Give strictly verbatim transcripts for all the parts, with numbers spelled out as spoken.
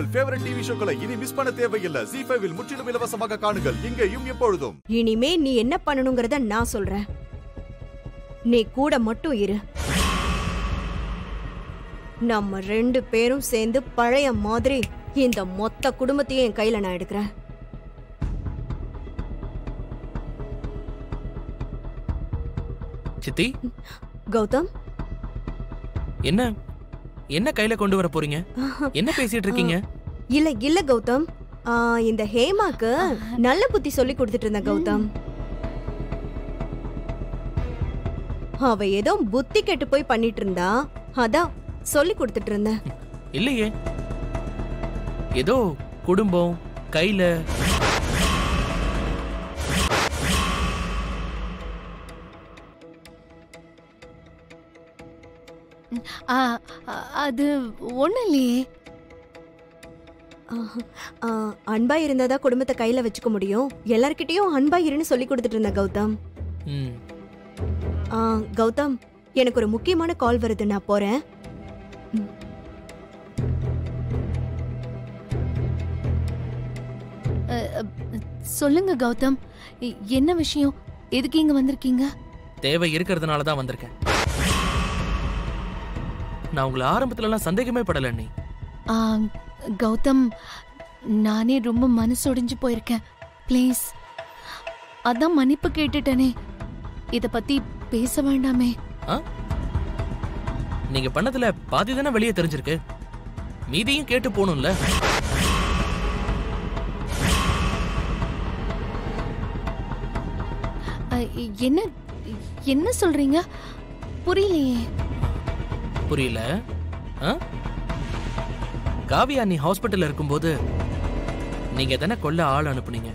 உங்கள் favourite TV ஷோக்களை இனி miss பண்ண தேவையில்லை. Zee five இல் முற்றிலும் இலவசமாக காணுங்கள். இங்கேயும் எப்பொழுதும். இனிமே நீ என்ன பண்ணணும்ங்கறத நான் சொல்றேன். நீ கூட மட்டும் இரு. நம்ம ரெண்டு பேரும் சேர்ந்து பழைய மாதிரி இந்த மொத்த குடும்பத்தையும் என் கையில நான் எடுக்கிறேன். சித்தி, கௌதம், என்ன என்ன கையில கொண்டு வர போறீங்க? என்ன பேசிட்டு இருக்கீங்க? இல்ல இல்ல கௌதம், இந்த ஹேமாக்கு நல்ல புத்தி சொல்லி கொடுத்துட்டு இருந்தேன் கௌதம். அவ ஏதோ புத்தி கெட்டு போய் பண்ணிட்டு இருந்தா, அதான் சொல்லி கொடுத்துட்டு இருந்தேன். இல்லையே, ஏதோ குடும்பம் கையில அது ஒண்ணு இல்லையே. அன்பா இருந்தா குடும்பத்தை கையில வச்சுக்க முடியும். எல்லார்கிட்டயும் அன்பா இருன்னு சொல்லி கொடுத்துட்டு இருந்தேன் கௌதம். கௌதம், எனக்கு ஒரு முக்கியமான கால் வருது, நான் போறேன். சொல்லுங்க கௌதம், என்ன விஷயம்? எதுக்கு இங்க வந்திருக்கீங்க? தேவை இருக்கிறதுனால தான் வந்திருக்கேன். நான் உங்களை ஆரம்பத்துலலாம் சந்தேகமே படல நீ. கௌதம், நானே ரொம்ப மனசு ஒடிஞ்சு போயிருக்கேன். ப்ளீஸ், அதான் மன்னிப்பு கேட்டுட்டேனே. இதை பத்தி பேச வேண்டாமே. நீங்க பண்ணதுல பாதி தானே வெளியே தெரிஞ்சிருக்கு, மீதியும் கேட்டு போகணும்ல. என்ன என்ன சொல்றீங்க? புரியலையே. புரியல? காவியா, நீ ஹாஸ்பிட்டல் இருக்கும்போது நீங்க தானே கொல்ல ஆள் அனுப்புனீங்க.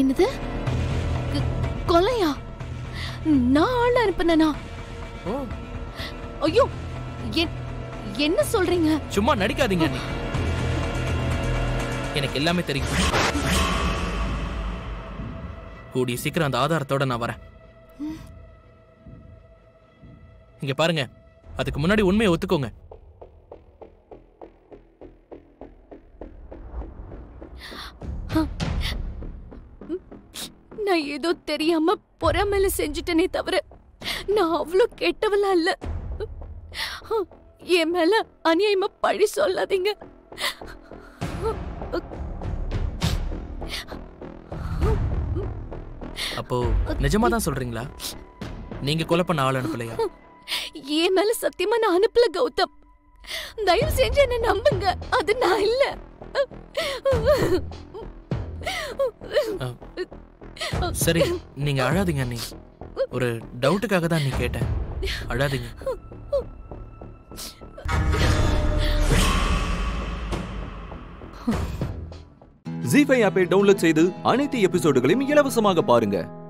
என்னது கொலையா? நான் ஆள் அனுப்புனா? ஐயோ, என்ன சொல்றீங்க? சும்மா நடிக்காதீங்க நீ. எனக்கு எல்லாமே தெரியும். கூடிய சீக்கிரம் அந்த ஆதாரத்தோட நான் வரேன். இங்க பாருங்க, அதுக்கு முன்னாடி உண்மையை ஒத்துக்கோங்க. நான் ஏதோ தெரியாம பொறாமையில செஞ்சுட்டேனே தவிர நான் அவ்வளோ கெட்டவளா இல்ல. என் மேல அநியாயமா பழி சொல்லாதீங்க. அப்போ நிஜமா தான் சொல்றீங்களா? நீங்க கொலை பண்ண ஆள் அனுப்பலையா? ஏன் மேல சத்தியமா நான் அனுப்பல கௌதம். தயவு செஞ்சு என்ன நம்புங்க, அது நான் இல்ல. சரி, நீங்க அழாதீங்க அண்ணி. ஒரு டவுட்டுக்காக தான் நீ கேட்டேன், அழாதீங்க. Zee five ஆப்பை டவுன்லோட் செய்து அனைத்து எபிசோடுகளையும் இலவசமாக பாருங்க.